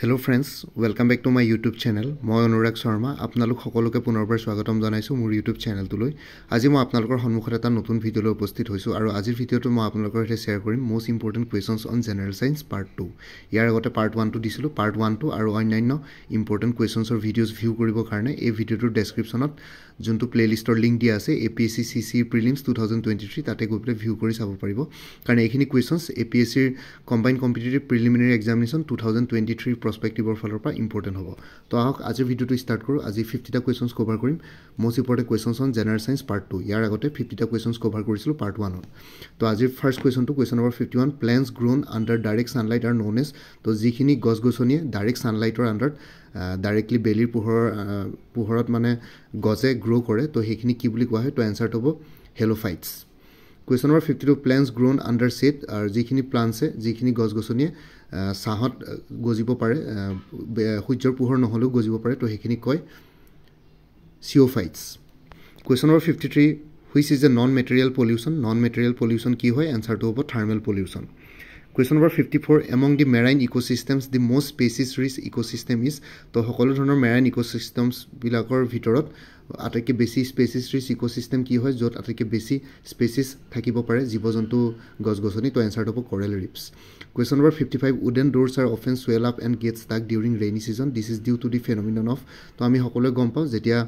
Hello friends, welcome back to my YouTube channel. I am Anurag Sharma. Apnalok hokoloke punorbar swagotom janaisu mur YouTube channel tuloi. Aji moi apnalokor honmukhet eta notun video loi uposthit hoisu aru ajir video tu moi apnalokor hete share korim most important questions on general science part 2. Iar agote part 1 tu disilu part 1 tu aru onnainno important questions or videos view koribo karone ei video tu description ot jontu playlist or link dia ase APSC prelims 2023 tate goi pile view kori sabo paribo karone ekhini questions APSC combined competitive preliminary examination 2023 prospective or follow up important hobo to ahok aji video to start koru aji 50 ta questions cover korim most important questions on general science part 2 iar agote 50 ta questions cover korisilu part 1 to aji first question to question number 51 plants grown under direct sunlight are known as to jikhini gos gosoni direct sunlight or under directly belir pohorot mane goze grow kore to hekhini ki buli koa hoy to answer hobo helophytes. Question number 52 plants grown under shade are jikhini plants e jikhini gosgosoni sahot gojibo pare hujjor pohor noholo gojibo pare to hekhini koy xerophytes. Question number 53 which is a non-material pollution ki hoy answer to hobo thermal pollution. Question number 54 among the marine ecosystems the most species rich ecosystem is to hokolo dhonor marine ecosystems bilakor vitorot atake beshi species rich ecosystem ki hoy jot atake beshi species thakibo pare jibojontu gosgosoni to answer hobo coral reefs. Question number 55 wooden doors are often swell up and get stuck during rainy season, this is due to the phenomenon of to ami hokolo gom pao jetia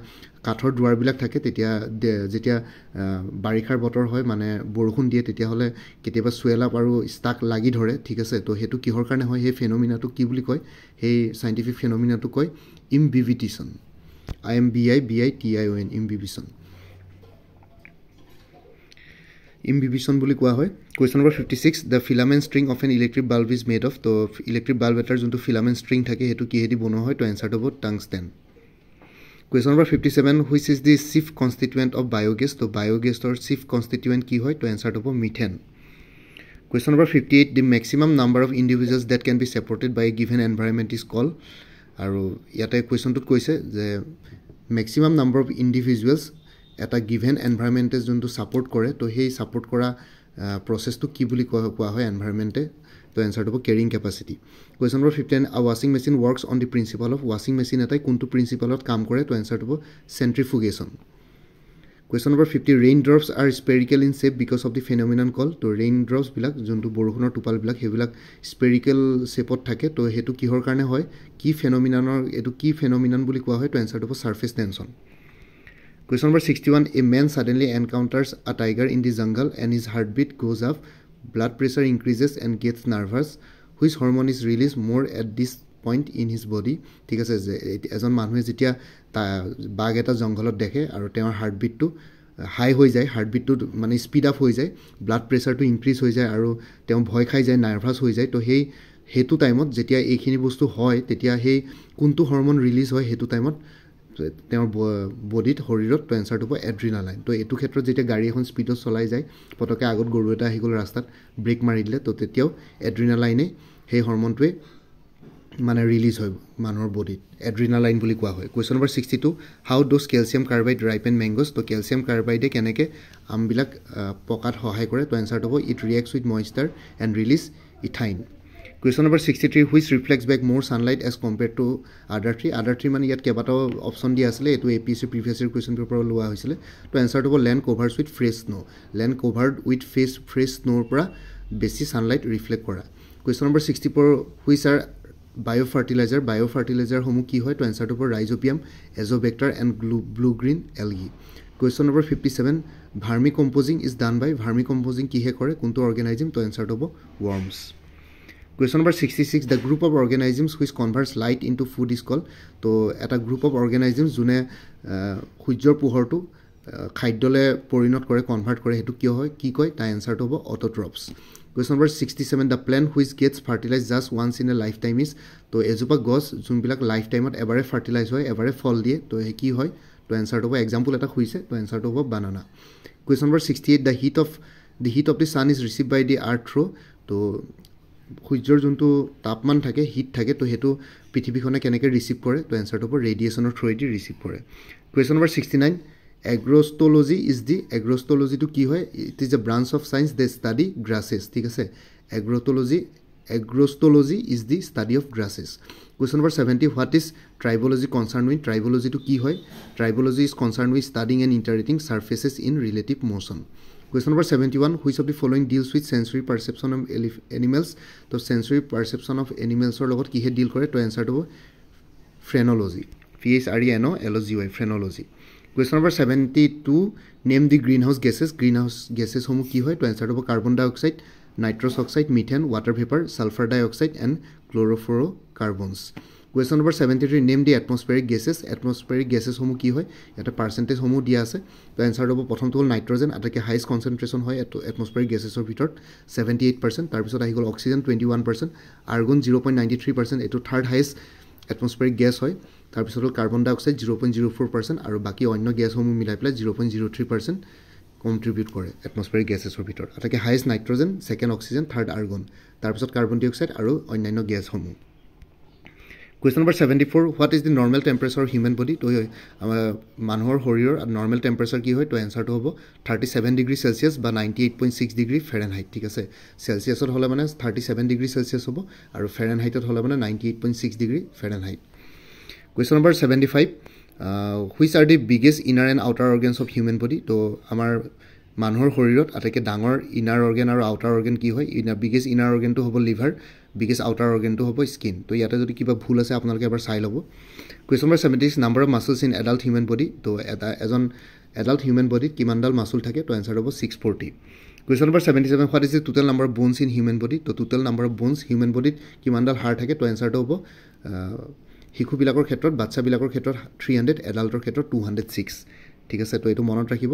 kathor duar bilak thake tetia jetia barikar botor hoy mane borkhun die tetia hole keteba swell up aru stuck lagi dhore thik ase to hetu kihor karone hoy he phenomena to ki buli koy he scientific phenomena to koy imbibition IMBIBITION imbibition imbibition বুলি কোয়া হয়. Question number 56 the filament string of an electric bulb is made of to electric bulb etar jontu filament string thake hetu ki hedi bono hoy to answer hobo tungsten. Question number 57 which is the chief constituent of biogas to biogas or chief constituent ki hoy to answer hobo methane. Question number 58 the maximum number of individuals that can be separated by a given environment is called aru yate question tut koise je maximum number of individuals at a given environment is jontu support kore to he support kora process to ki buli koa hoy environment e to answer hobo carrying capacity. Question number 15 a washing machine works on the principle of washing machine etai kuntu principle ot kaam kore to answer hobo centrifugation. Question number 50 raindrops are spherical in shape because of the phenomenon called to raindrops bilak jontu borukhonor tupal bilak he bilak spherical shape ot thake to hetu kihor karone hoy ki phenomenon or etu ki phenomenon buli koa hoy to answer hobo surface tension. Question number 61 a man suddenly encounters a tiger in the jungle and his heartbeat goes up, blood pressure increases and gets nervous, which hormone is released more at this point in his body. ঠিক আছে এজন মানুহে যেতিয়া বাঘ এটা জঙ্গলত দেখে আৰু তেওঁৰ হার্টবিটটো হাই হৈ যায়, হার্টবিটটো মানে স্পিড আপ হৈ যায়, ব্লাড প্ৰেছাৰটো ইনক্ৰিজ হৈ যায় আৰু তেওঁ ভয় খাই যায়, নাৰ্ভাস হৈ যায়, তো সেই হেতু টাইমত যেতিয়া এইখিনি বস্তু হয় তেতিয়া সেই কোনটো হৰমন ৰিলিজ হয় হেতু টাইমত তেওঁৰ বডিত শৰীৰত টেনচাৰটো হ'ব এড্ৰিনালাইন। তো এইটো ক্ষেত্ৰত যেতিয়া গাড়ী এখন স্পীডত চলাই যায় পটকে আগত গৰু এটা আহি গ'ল ৰাস্তাত ব্ৰেক মাৰি দিলে তো তেতিয়াও এড্ৰিনালাইনে সেই হৰমনটোৱে মানে ৰিলিজ হয় মানুহৰ বডিত এড্ৰিনালাইন বুলি কোৱা হয়। Question number 62 how does calcium carbide ripen mangoes তো কেলছিয়াম কাৰ্বাইডে কেনেকৈ আমবিলাক পকাত সহায় কৰে তো এনচাৰ হ'ব it reacts with moisture and release ethyne. Question number 63 which reflects back more sunlight as compared to other tree, other tree মানে ইয়াত কেইবাটাও অপশ্যন দিয়া আছিলে, এইটো A P S C previous year question paper লোৱা হৈছিলে। তো এনচাৰ হ'ব land covers with fresh snow', land covered with fresh স্ন'ৰ পৰা বেছি ছানলাইট ৰিফ্লেক্ট কৰা। কুৱেশ্যন নম্বৰ 64 হুইচ আৰ বায়োফাৰ্টিলাইজাৰ, বায়োফাৰ্টিলাইজাৰসমূহ কি হয় তো এনচাৰটো হ'ব rhizobium, azotobacter and blue green algae. Question number 57 vermicomposting is done by, vermicomposting কিহে কৰে কোনটো অৰ্গেনাইজিম তো এনচাৰটো হ'ব worms. Question number 66 the group of organisms which converts light into food is call তো এটা গ্ৰুপ অফ অৰ্গেনাইজিম যোনে সূৰ্যৰ পোহৰটো খাদ্যলৈ পৰিণত কৰে, কনভাৰ্ট কৰে, সেইটো কিয় হয় কি কয় তাৰ এনচাৰটো হ'ব অট'ট্ৰপছ। Question number 67 the plant which gets fertilized just once in a lifetime is to ejupa gos jumbilak lifetime ot ebare fertilize hoy ebare fall die to he ki hoy to answer hobo example eta huise to answer hobo banana. Question number 68 the heat of the sun is received by the earth through to hujjor jontu tapman thake heat thake to hetu prithibikone keneke receive kore to answer hobo radiation or through the receive kore. Question number 69 Agrostology is the agrostology to ki hoy it is a branch of science that study grasses. ঠিক আছে agrostology Agrostology is the study of grasses. Question number 70, what is tribology concerned with? Tribology to ki hoy? Tribology is concerned with studying and interpreting surfaces in relative motion. Question number 71, which of the following deals with sensory perception of animals? So sensory perception of animals or logot ki he deal kore? To answer to phrenology. Phrenology. Phrenology. Question number 72, name the greenhouse gases. Greenhouse gases homo ki hoy? To answer to carbon dioxide, nitrous oxide, methane, water vapor, sulfur dioxide and chlorofluorocarbons. Question number 73, name the atmospheric gases. Atmospheric gases homo ki hoy? Eta percentage homo dia ase. The answer hobo prothom to hol nitrogen, atake highest concentration hoy atmospheric gases or bitor 78%, tar pisot ahigol oxygen 21%, argon 0.93%, eto third highest atmospheric gas hoy. Tar pisot carbon dioxide 0.04% aru baki onno gas homo milai pla 0.03% contribute kore atmospheric gases or bitor. Atake highest nitrogen, second oxygen, third argon, tar pisot carbon dioxide aru onno gas homo. Question number 74, what is the normal temperature of human body? To manhor horrior normal temperature ki hoy? To answer to hobo 37 degree Celsius ba 98.6 degree Fahrenheit. Thik ase, Celsius or hola mane 37 degree Celsius hobo aru Fahrenheit or hola mane 98.6 degree Fahrenheit. Question number 75, which are the biggest inner and outer organs of human body? To amar manhor horirot atake dangor inner organ aru outer organ ki hoy? Biggest inner organ to hobo liver, biggest outer organ to hobo skin. To yate jodi kiba bhul ase apnaloke ebar sai lobo. Question number 76, number of muscles in adult human body. To ejon adult human body kiman dal muscle thake? To answer hobo 640. Question number 77, what is the total number of bones in human body? To total number of bones human body kiman dal har thake? To answer hobo hikhu bilakor khetrot, bachcha bilakor khetrot 300, adultor khetrot 206. ঠিক আছে, তো এটো মনত রাখিব,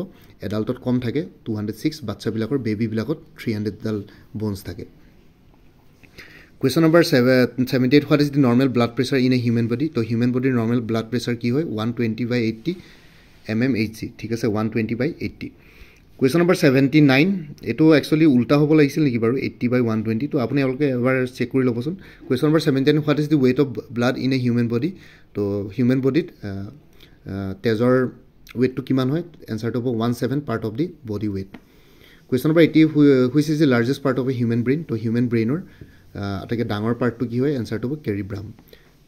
এডাল্টত কম থাকে 206, বাচ্চা বিলাকৰ baby বিলাকত 300 ডাল বোনস থাকে। Question number 78, what is the normal blood pressure in a human body? তো human body normal blood pressure কি হয়? 120/80 mmHg, ঠিক আছে, 120/80. Question number 79, এটো actually উল্টা হ'ব লাগিছিল নেকি বাৰু 80/120, তো আপুনি অলকে এবাৰ চেক কৰি লবচোন। Question number 79, what is the weight of blood in a human body? তো human body তেজৰ weight to kiman hoy? Answer to 1/7 part of the body weight. Question number 80, which is the largest part of a human brain? To human brain or atake dangor part to ki hoy? Answer to cerebrum.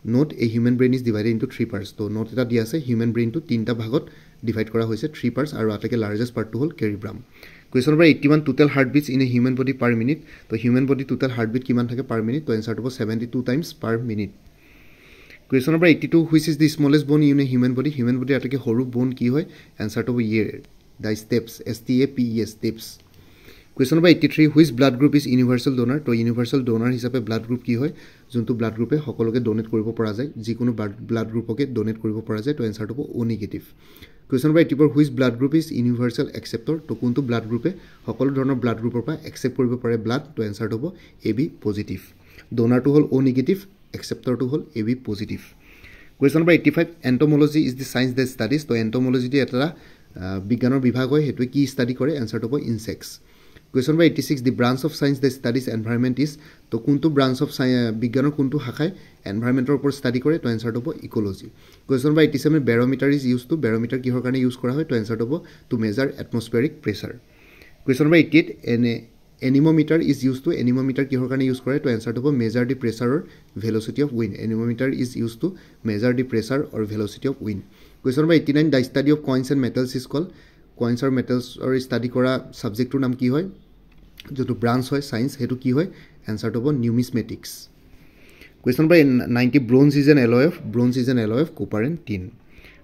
Note, a human brain is divided into 3 parts. So note eta dia ase, human brain to tinta bhagot divide kora hoise, 3 parts aru atake largest part to hol cerebrum. Question number 81, total heartbeats in a human body per minute. To human body total heartbeat kiman thake per minute? To answer to 72 times per minute. Question number 82, which is the smallest bone in a human body? Human body atake horu bone ki hoy? Answer to year, the stapes, S-T-A-P-E-S, stapes. Question number 83, which blood group is universal donor? To universal donor hisabe blood group ki hoy? Juntu blood group e hokoloke donate koribo para jay, jikono blood group oke donate koribo para jay. To answer to O negative. Question number 84, which blood group is universal acceptor? To kuntu blood group e hokolo dhoroner blood group or pa accept koribo pare blood? To answer to AB positive. Donor to hol O negative, acceptor to hol AB positive. Question number 85, entomology is the science that studies. So entomology the etara biganor bibhag hoy, hetu ki study kore? Answer to insects. Question number 86, the branch of science that studies environment is. To kuntu branch of science biganor kuntu hakhay environment or study kore? To answer to ecology. Question number 87, barometer is used to. Barometer ki hor karone use kora hoy? To answer to measure atmospheric pressure. Question number 88, anemometer is used to. Anemometer ki hor karone use kora? To answer to measure the pressure or velocity of wind. Anemometer is used to measure the pressure or velocity of wind. Question number 89, the study of coins and metals is called. Coins or metals or study kora subject to nam ki hoy? Jotu branch hoy science hetu ki hoy? Answer to numismatics. Question number 90, bronze is an alloy of. Bronze is an alloy of copper and tin.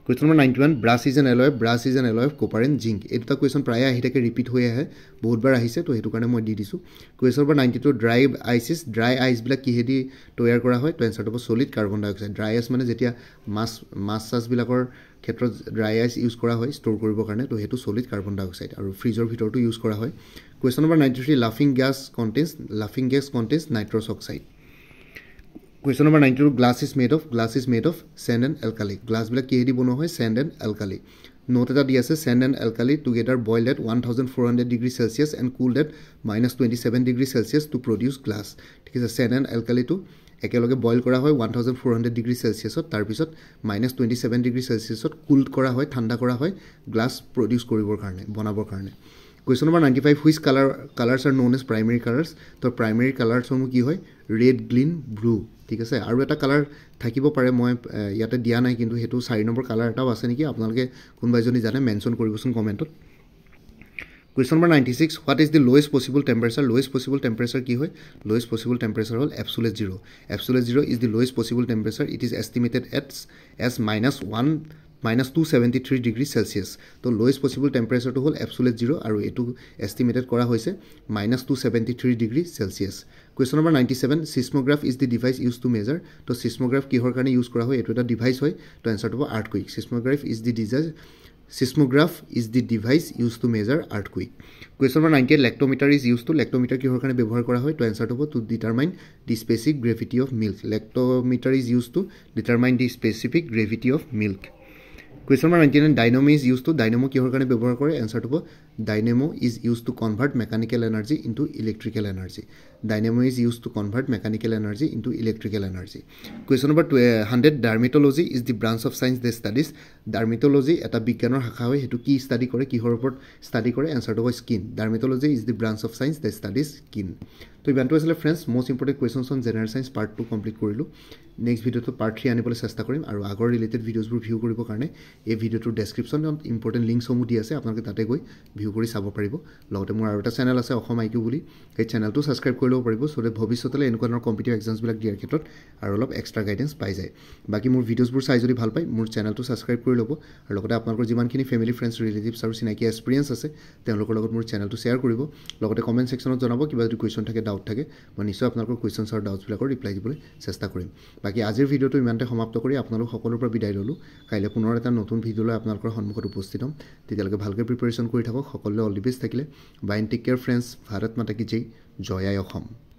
Question number 91, brass is an alloy. Brass is an alloy of copper and zinc. Eta question praya ahi take repeat hoye ahe, bahut bar ahise, to hetu karone moi di disu. Question number 92, dry ice is. Dry ice bilak ki hedi toyar kora hoy? To answer hobo solid carbon dioxide. Dry ice mane jetia mass bilakor khetrot dry ice use kora hoy store koribo karone, to hetu solid carbon dioxide aru freezer bhitor to use kora hoy. Question number 93, laughing gas contains. Laughing gas contains nitrous oxide. Question number 92, glass is made of. Glass is made of sand and alkali. Glass bilak ki hedi bono hoy? Sand and alkali. Note eta dia ase, sand and alkali together boiled at 1400 degree Celsius and cooled at -27 degree Celsius to produce glass. Thik ase, sand and alkali to ekeloge boil kora hoy 1400 degree Celsius ot, tar pisot -27 degree Celsius ot cooled kora hoy, thanda kora hoy glass produce koribor karone, bonabor karone. Question number 95, which colors are known as primary colors? So primary colors homu ki hoy red, green, blue. ঠিক আছে আৰু এটা colour থাকিব পাৰে মই ইয়াতে দিয়া নাই কিন্তু হেতু 4 নম্বৰ কালাৰ এটাও আছে নেকি আপোনালোকে কোনবাইজনী জানে মেনশন কৰিবচোন কমেন্টত question number 96 what is the lowest possible temperature কি হয় লোৱেষ্ট পসিবল টেম্পারেচার হল absolute zero is the lowest possible temperature it is estimated at as -273 degree Celsius তো লোৱেষ্ট পসিবল টেম্পারেচারটো হল এবসলিউট জিরো আৰু এটু এস্টিমেটেড কৰা হৈছে -273 degree Celsius Question number 97. Seismograph is the device used to measure. So seismograph kihor karone use kora hoy etu eta device hoy. So answer hobo earthquake. Seismograph is the device used to measure earthquake. Question number 98. Lactometer is used to kihor karone byabohar kora hoy. So answer hobo to determine the specific gravity of milk. Lactometer is used to determine the specific gravity of milk. Question number 99. Dynamo is used to kihor karone byabohar kore answer hobo Dynamo is used to convert mechanical energy into electrical energy. Dynamo is used to convert mechanical energy into electrical energy. Question number 100. Dermatology is the branch of science that studies. Dermatology eta bigyanor hakha hoy hetu ki study kore kihor opor study kore answer hobo skin. Dermatology is the branch of science that studies skin. To ibantu asle friends most important questions on general science part 2 complete korilu. Next video to part 3 anibole chesta korim aru agor related videos bur view koribo karone ei video to description important links homu di ase apnaloke tate goi view কৰি চাব পাৰিব লগতে মোৰ আৰু এটা channel আছে অসম IQ বুলি এই চ্যানেলটো subscribe কৰি লব পাৰিব সোলে ভৱিষ্যতলৈ এনেকুৱা কম্পিটিটিভ এক্সামছ বিলাক দিয়াৰ ক্ষেত্ৰত আৰু অলপ এক্সট্ৰা গাইডেন্স পাই যায় বাকি মোৰ ভিডিঅ'ছবোৰ চাই যদি ভাল পায় মোৰ চ্যানেলটো সাবস্ক্রাইব কৰি লব আৰু লগতে আপোনালোকৰ যিমানখিনি ফ্যামিলি ফ্ৰেণ্ডছ ৰিলেটিভছ আৰু চিনাকি এক্সপেৰিয়েন্স আছে তেওঁলোকৰ লগত মোৰ চ্যানেলটো শ্বেয়াৰ কৰিব লগতে কমেন্ট সেকশনত জনাব কিবা যদি কোৱেশ্চন থাকে ডাউট থাকে মই নিশ্চয় আপোনালোকৰ কোৱেশ্চনছ আৰু ডাউটছ বিলাকৰ ৰিপ্লাই দিবলৈ চেষ্টা কৰিম বাকি আজিৰ ভিডিঅ'টো ইমানতে সমাপ্ত কৰি আপোনালোক সকলোৰ পৰা বিদায় ললো কাইলৈ পুনৰ এটা নতুন ভিডিঅ' লৈ আপোনালোকৰ সন্মুখত উপস্থিত হ'ম তেতিয়ালৈকে ভালকৈ প্ৰিপাৰেচন কৰি থাকক সকলোৱে অল দি বেষ্ট থাকিলে bye and take care friends Bharat মাতা কি জয় জয় আই অসম